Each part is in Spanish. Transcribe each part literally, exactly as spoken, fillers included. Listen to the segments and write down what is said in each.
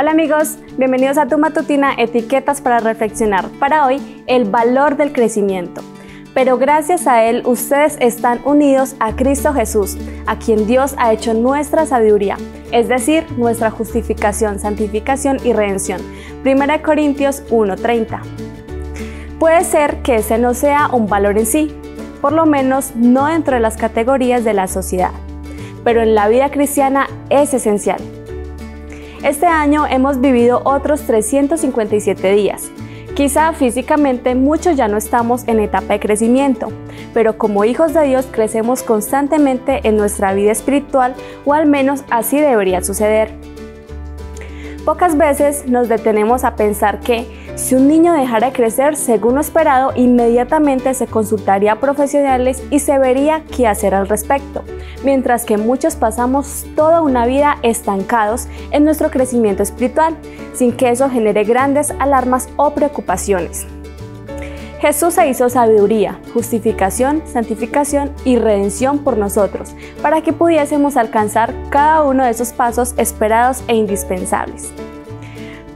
Hola amigos, bienvenidos a tu matutina Etiquetas para Reflexionar. Para hoy, el valor del crecimiento. Pero gracias a Él, ustedes están unidos a Cristo Jesús, a quien Dios ha hecho nuestra sabiduría, es decir, nuestra justificación, santificación y redención. Primera de Corintios uno, treinta. Puede ser que ese no sea un valor en sí, por lo menos no dentro de las categorías de la sociedad, pero en la vida cristiana es esencial. Este año hemos vivido otros trescientos cincuenta y siete días. Quizá físicamente muchos ya no estamos en etapa de crecimiento, pero como hijos de Dios crecemos constantemente en nuestra vida espiritual, o al menos así debería suceder. Pocas veces nos detenemos a pensar que, si un niño dejara de crecer según lo esperado, inmediatamente se consultaría a profesionales y se vería qué hacer al respecto, mientras que muchos pasamos toda una vida estancados en nuestro crecimiento espiritual, sin que eso genere grandes alarmas o preocupaciones. Jesús se hizo sabiduría, justificación, santificación y redención por nosotros, para que pudiésemos alcanzar cada uno de esos pasos esperados e indispensables.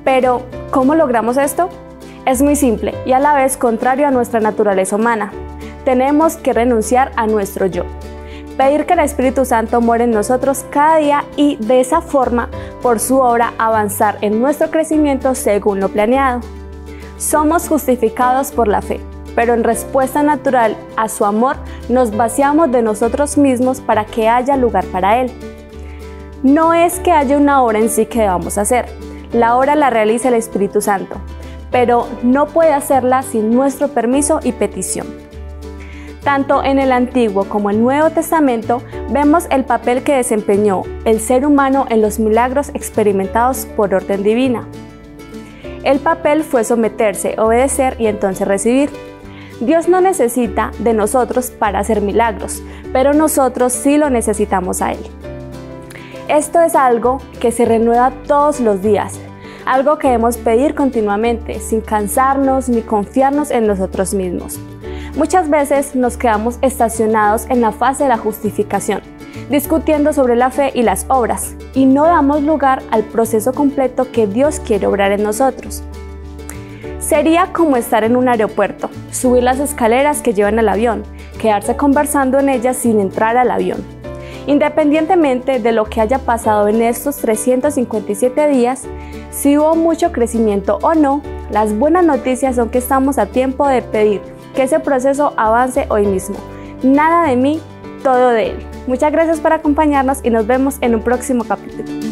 Pero, ¿cómo logramos esto? Es muy simple y a la vez contrario a nuestra naturaleza humana. Tenemos que renunciar a nuestro yo. Pedir que el Espíritu Santo more en nosotros cada día y, de esa forma, por su obra, avanzar en nuestro crecimiento según lo planeado. Somos justificados por la fe, pero en respuesta natural a su amor, nos vaciamos de nosotros mismos para que haya lugar para Él. No es que haya una obra en sí que debamos hacer. La obra la realiza el Espíritu Santo, pero no puede hacerla sin nuestro permiso y petición. Tanto en el Antiguo como el Nuevo Testamento vemos el papel que desempeñó el ser humano en los milagros experimentados por orden divina. El papel fue someterse, obedecer y entonces recibir. Dios no necesita de nosotros para hacer milagros, pero nosotros sí lo necesitamos a Él. Esto es algo que se renueva todos los días, algo que debemos pedir continuamente, sin cansarnos ni confiarnos en nosotros mismos. Muchas veces nos quedamos estacionados en la fase de la justificación, discutiendo sobre la fe y las obras, y no damos lugar al proceso completo que Dios quiere obrar en nosotros. Sería como estar en un aeropuerto, subir las escaleras que llevan al avión, quedarse conversando en ellas sin entrar al avión. Independientemente de lo que haya pasado en estos trescientos cincuenta y siete días, si hubo mucho crecimiento o no, las buenas noticias son que estamos a tiempo de pedir que ese proceso avance hoy mismo. Nada de mí, todo de Él. Muchas gracias por acompañarnos y nos vemos en un próximo capítulo.